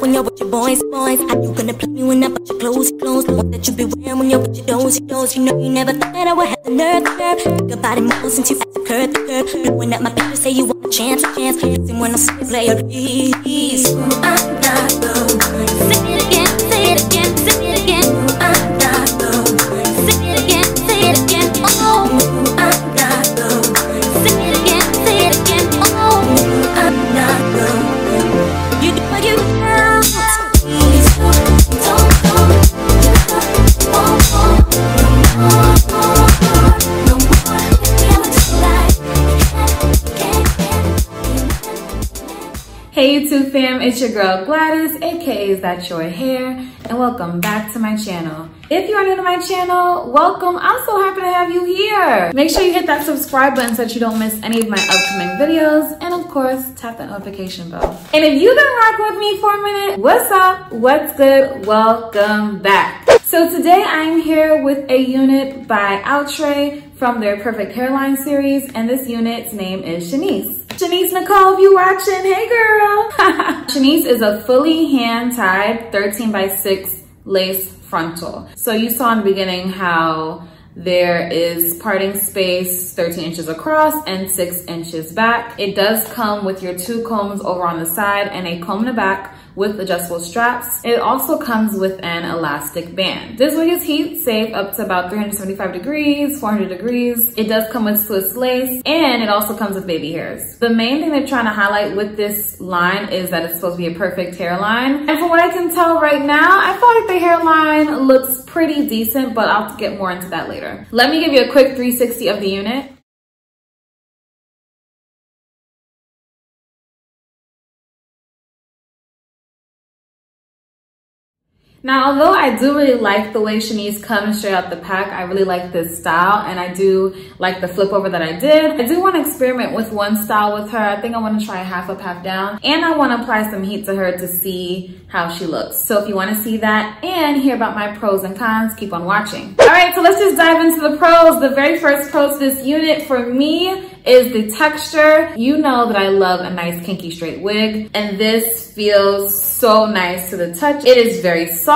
when you're with your boys. How you gonna play me when I put your clothes? The ones that you be wearing when you're with your doors. You know you never thought that I would have the nerve. Think about it more since you fast to curb. Blowing up my paper, say you want a chance. And when I say play a piece, I'm not the one. Hey YouTube fam, it's your girl Gladys, aka Is That Your Hair, and welcome back to my channel. If you are new to my channel, welcome. I'm so happy to have you here. Make sure you hit that subscribe button so that you don't miss any of my upcoming videos, and of course, tap that notification bell. And if you've been rocking with me for a minute, what's up? What's good? Welcome back. So today I'm here with a unit by Outre from their Perfect Hairline series, and this unit's name is Shanice. Shanice Nicole, if you watching, hey girl. Shanice is a fully hand-tied 13x6 lace frontal. So you saw in the beginning how there is parting space 13 inches across and 6 inches back. It does come with your two combs over on the side and a comb in the back with adjustable straps. It also comes with an elastic band. This wig is heat safe up to about 375 degrees, 400 degrees. It does come with Swiss lace, and it also comes with baby hairs. The main thing they're trying to highlight with this line is that it's supposed to be a perfect hairline. And from what I can tell right now, I feel like the hairline looks pretty decent, but I'll get more into that later. Let me give you a quick 360 of the unit. Now, although I do really like the way Shanice comes straight out the pack, I really like this style, and I do like the flip over that I did. I do want to experiment with one style with her. I think I want to try half up, half down, and I want to apply some heat to her to see how she looks. So if you want to see that and hear about my pros and cons, keep on watching. All right, so let's just dive into the pros. The very first pro to this unit for me is the texture. You know that I love a nice kinky straight wig, and this feels so nice to the touch. It is very soft.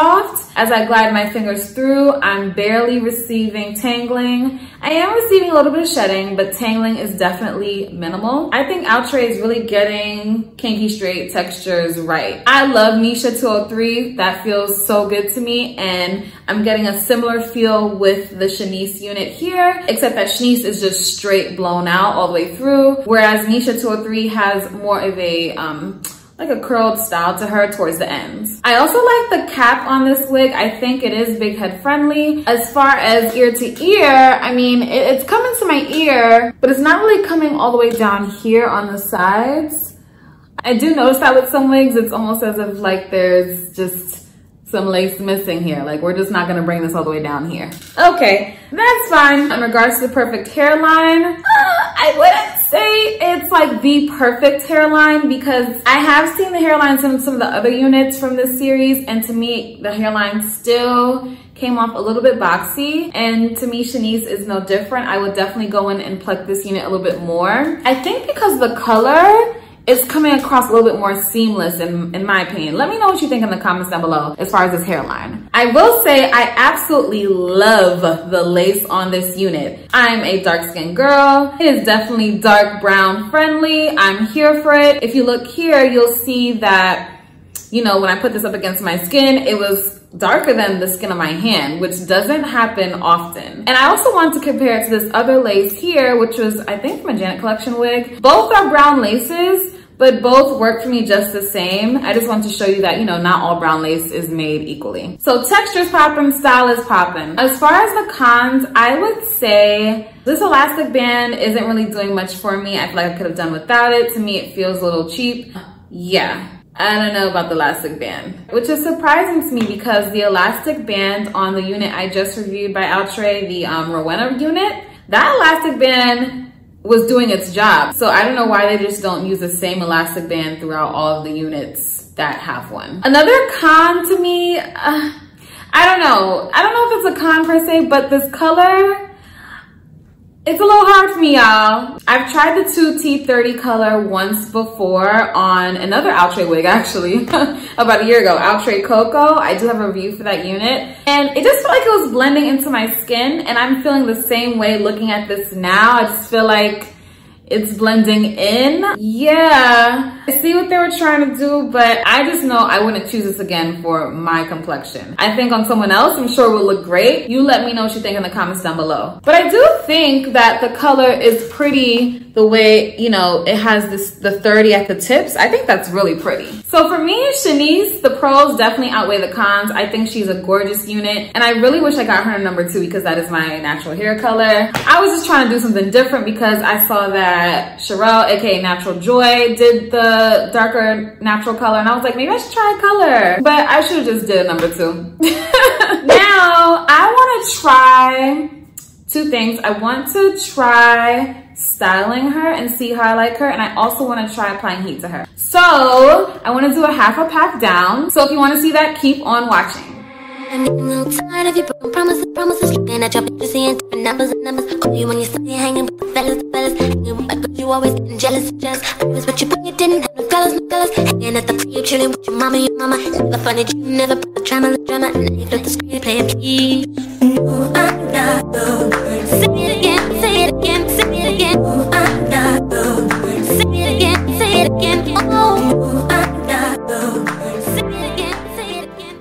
As I glide my fingers through, I'm barely receiving tangling. I am receiving a little bit of shedding, but tangling is definitely minimal. I think Outre is really getting kinky straight textures right. I love Nisha 203. That feels so good to me, and I'm getting a similar feel with the Shanice unit here, except that Shanice is just straight blown out all the way through, whereas Nisha 203 has more of a like a curled style to her towards the ends. I also like the cap on this wig. I think it is big head friendly. As far as ear to ear, I mean, it's coming to my ear, but it's not really coming all the way down here on the sides. I do notice that with some wigs, it's almost as if like there's just some lace missing here. Like, we're just not gonna bring this all the way down here. Okay, that's fine. In regards to the perfect hairline, I wouldn't say it's like the perfect hairline, because I have seen the hairlines in some of the other units from this series, and to me, the hairline still came off a little bit boxy, and to me, Shanice is no different. I would definitely go in and pluck this unit a little bit more. I think because the color, it's coming across a little bit more seamless in my opinion. Let me know what you think in the comments down below as far as this hairline. I will say I absolutely love the lace on this unit. I'm a dark-skinned girl. It is definitely dark brown friendly. I'm here for it. If you look here, you'll see that, you know, when I put this up against my skin, it was darker than the skin of my hand, which doesn't happen often. And I also want to compare it to this other lace here, which was, I think, from a Janet Collection wig. Both are brown laces, but both work for me just the same. I just want to show you that, you know, not all brown lace is made equally. So texture's popping, style is popping. As far as the cons, I would say this elastic band isn't really doing much for me. I feel like I could have done without it. To me, it feels a little cheap. Yeah, I don't know about the elastic band, which is surprising to me because the elastic band on the unit I just reviewed by Outre, the Rowena unit, that elastic band was doing its job. So I don't know why they just don't use the same elastic band throughout all of the units that have one. Another con to me, I don't know if it's a con per se, but this color, It's a little hard for me, y'all. I've tried the 2T30 color once before on another Outre wig, actually, about a year ago, Outre Coco. I do have a review for that unit. And it just felt like it was blending into my skin, and I'm feeling the same way looking at this now. I just feel like it's blending in. Yeah, I see what they were trying to do, but I just know I wouldn't choose this again for my complexion. I think on someone else, I'm sure it will look great. You let me know what you think in the comments down below. But I do think that the color is pretty, the way, you know, it has this, the 30 at the tips. I think that's really pretty. So for me, Shanice, the pros definitely outweigh the cons. I think she's a gorgeous unit, and I really wish I got her number 2 because that is my natural hair color. I was just trying to do something different because I saw that Cherelle, aka Natural Joy, did the darker natural color, and I was like, maybe I should try a color, but I should have just did number 2. Now I want to try two things. I want to try styling her and see how I like her, and I also want to try applying heat to her. So I want to do a half a pack down, so if you want to see that, keep on watching. I'm getting a little tired of your broken promises. Looking at your pictures, seeing different numbers. Call you when you're still hanging with the fellas. Hanging with my girl, you always getting jealous. I was what you put, you didn't have no fellas. Hanging at the free, you chilling with your mama. Never funny, you never put the drama. Now you flip the screen, play a key. Oh, I'm not the one. Say it again, say it again, say it again. Oh, I'm not the one. Say it again, say it again. Oh, I'm not the one.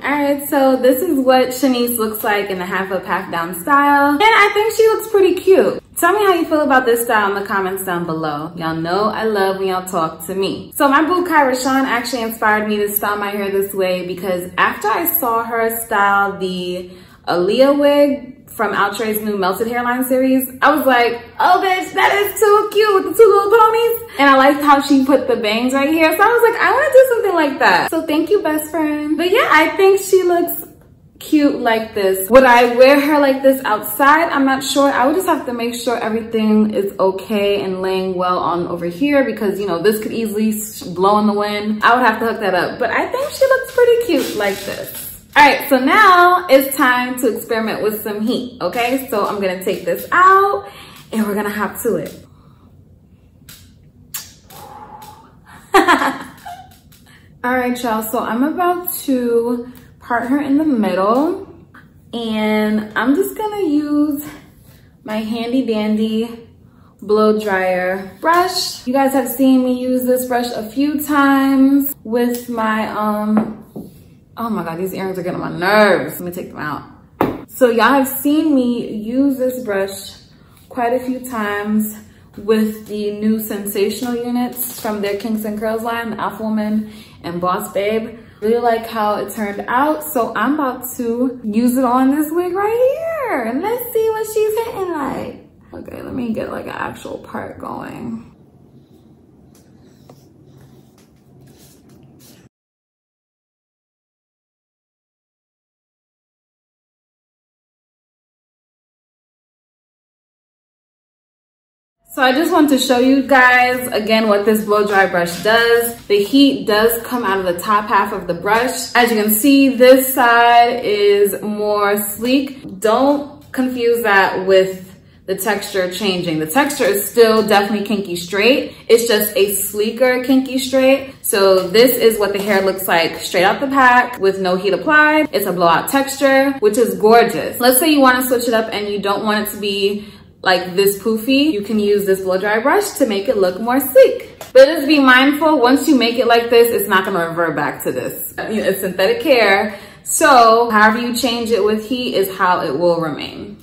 Alright, so this is what Shanice looks like in the half a pack down style, and I think she looks pretty cute. Tell me how you feel about this style in the comments down below. Y'all know I love when y'all talk to me. So my boo Kai Rashawn actually inspired me to style my hair this way because after I saw her style the Aaliyah wig from Outre's new Melted Hairline series, I was like, oh bitch, that is too cute with the two little ponies. And I liked how she put the bangs right here. So I was like, I want to do something like that. So thank you, best friend. But yeah, I think she looks cute like this. Would I wear her like this outside? I'm not sure. I would just have to make sure everything is okay and laying well on over here because, you know, this could easily blow in the wind. I would have to hook that up. But I think she looks pretty cute like this. All right, so now it's time to experiment with some heat, okay? So I'm gonna take this out and we're gonna hop to it. All right, y'all, so I'm about to part her in the middle and I'm just gonna use my handy dandy blow dryer brush. You guys have seen me use this brush a few times with my, oh my God, these earrings are getting on my nerves. Let me take them out. So y'all have seen me use this brush quite a few times with the new Sensational units from their Kinks and Curls line, Alpha Woman and Boss Babe. Really like how it turned out. So I'm about to use it on this wig right here. And let's see what she's hitting like. Okay, let me get like an actual part going. So I just want to show you guys again what this blow dry brush does. The heat does come out of the top half of the brush. As you can see, this side is more sleek. Don't confuse that with the texture changing. The texture is still definitely kinky straight. It's just a sleeker kinky straight. So this is what the hair looks like straight out the pack with no heat applied. It's a blowout texture, which is gorgeous. Let's say you want to switch it up and you don't want it to be like this poofy, you can use this blow dry brush to make it look more sleek. But just be mindful, once you make it like this, it's not gonna revert back to this. It's synthetic hair, so however you change it with heat is how it will remain.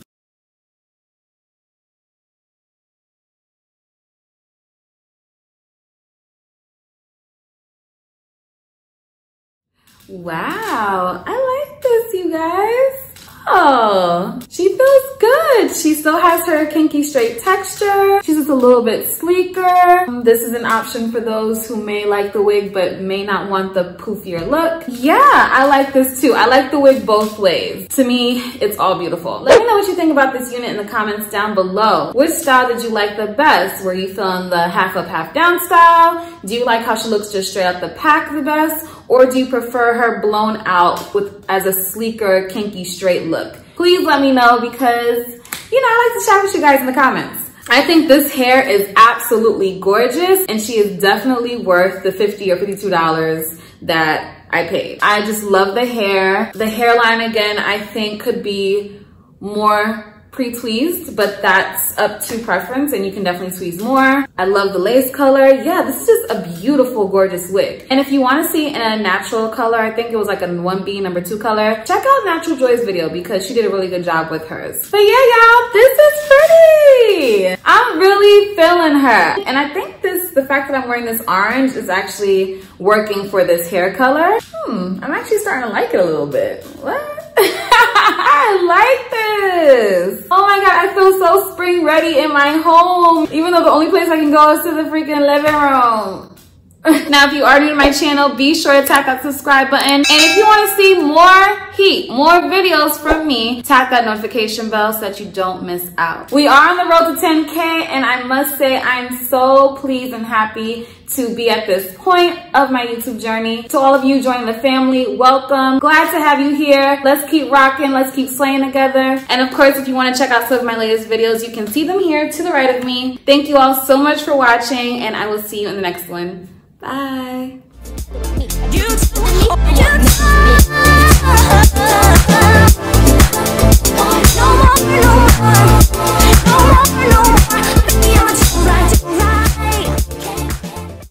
Wow, I like this, you guys. Oh, she feels good. She still has her kinky straight texture. She's just a little bit sleeker. This is an option for those who may like the wig but may not want the poofier look. Yeah, I like this too. I like the wig both ways. To me, it's all beautiful. Let me know what you think about this unit in the comments down below. Which style did you like the best? Were you feeling the half up, half down style? Do you like how she looks just straight out the pack the best? Or do you prefer her blown out with as a sleeker, kinky, straight look? Please let me know because, you know, I like to chat with you guys in the comments. I think this hair is absolutely gorgeous, and she is definitely worth the $50 or $52 that I paid. I just love the hair. The hairline, again, I think could be more pre-tweezed, but that's up to preference, and you can definitely tweeze more. I love the lace color. Yeah, this is just a beautiful, gorgeous wig. And if you want to see in a natural color, I think it was like a 1B, number 2 color, check out Natural Joy's video because she did a really good job with hers. But yeah, y'all, this is pretty. I'm really feeling her. And I think the fact that I'm wearing this orange is actually working for this hair color. I'm actually starting to like it a little bit. What? I like this. Oh my god, I feel so spring ready in my home, even though the only place I can go is to the freaking living room. Now, if you are new to my channel, be sure to tap that subscribe button. And if you want to see more heat, more videos from me, tap that notification bell so that you don't miss out. We are on the road to 10K, and I must say I'm so pleased and happy to be at this point of my YouTube journey. To all of you joining the family, welcome. Glad to have you here. Let's keep rocking. Let's keep slaying together. And of course, if you want to check out some of my latest videos, you can see them here to the right of me. Thank you all so much for watching, and I will see you in the next one. Bye.